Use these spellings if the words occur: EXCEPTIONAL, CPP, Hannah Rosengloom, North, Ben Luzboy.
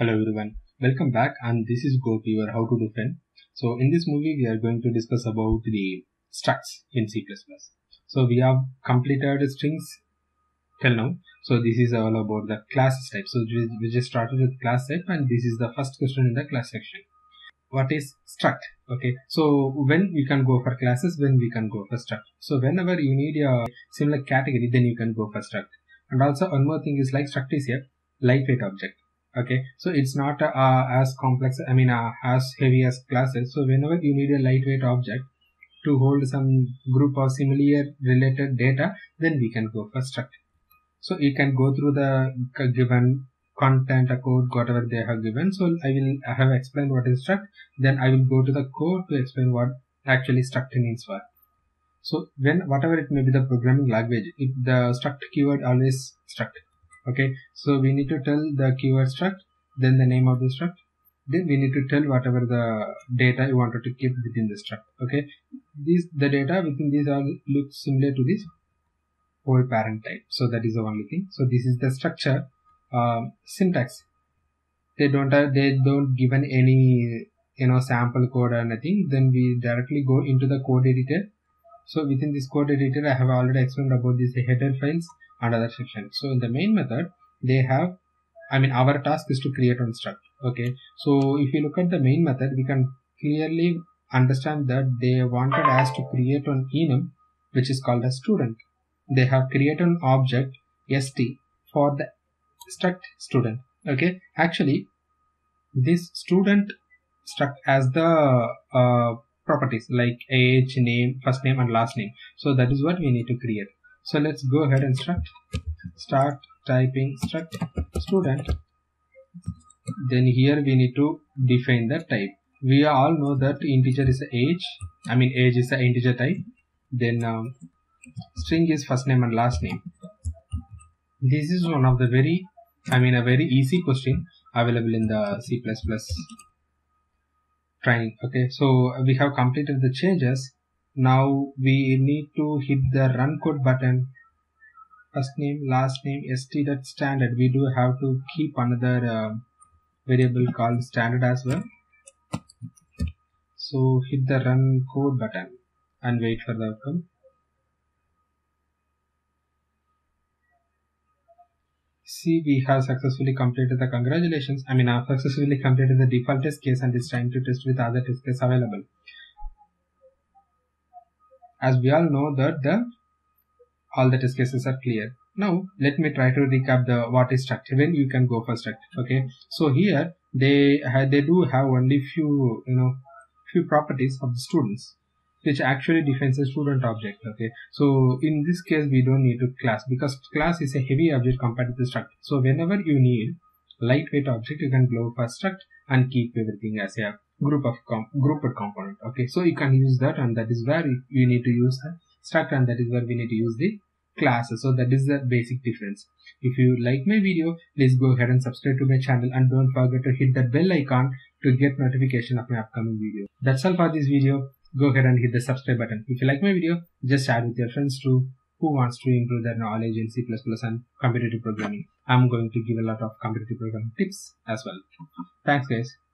Hello everyone, welcome back, and this is Gopi, your how to do friend. So in this movie we are going to discuss about the structs in C++. So we have completed strings till now. So this is all about the class type. So we just started with class type, and this is the first question in the class section. What is struct? Okay, so when we can go for classes, when we can go for struct. So whenever you need a similar category, then you can go for struct. And also one more thing is, like, struct is a lightweight object. Okay, so it's not as complex, as heavy as classes. So whenever you need a lightweight object to hold some group or similar related data, then we can go for struct. So you can go through the given content, a code, whatever they have given. So I have explained what is struct, then I will go to the code to explain what actually struct means for. So whatever it may be the programming language, if the struct keyword always struct. Okay, so we need to tell the keyword struct, then the name of the struct, then we need to tell whatever the data you wanted to keep within the struct. Okay, the data within these all looks similar to this whole parent type. So that is the only thing. So this is the structure. Syntax, they don't given any sample code or nothing. Then we directly go into the code editor. So within this code editor, I have already explained about these header files and other section. So in the main method, they have, our task is to create one struct. Okay, so if you look at the main method, we can clearly understand that they wanted us to create an enum, which is called a student. They have created an object st for the struct student. Okay, actually this student struct has the properties like age, name, first name and last name. So that is what we need to create. So let's go ahead and start typing struct student. Then here we need to define the type. We all know that integer is age. Age is an integer type. Then string is first name and last name. This is one of the very easy question available in the C++ training. Okay, so we have completed the changes. Now we need to hit the run code button. First name, last name, st. That's standard. We do have to keep another variable called standard as well. So hit the run code button and wait for the outcome. See, we have successfully completed the congratulations. I've successfully completed the default test case, and it's time to test with other test cases available. As we all know that all the test cases are clear. Now let me try to recap what is struct. When you can go for struct. Okay, so here they do have only few properties of the students, which actually defines a student object. Okay, so in this case we don't need to class, because class is a heavy object compared to the struct. So whenever you need lightweight object, you can go for struct and keep everything as a grouped component. Okay, so you can use that, and that is where you need to use the struct, and that is where we need to use the classes. So that is the basic difference. If you like my video, please go ahead and subscribe to my channel, and don't forget to hit the bell icon to get notification of my upcoming video. That's all for this video. Go ahead and hit the subscribe button. If you like my video, just share with your friends too, who wants to improve their knowledge in C++ and competitive programming. I'm going to give a lot of competitive programming tips as well. Thanks guys.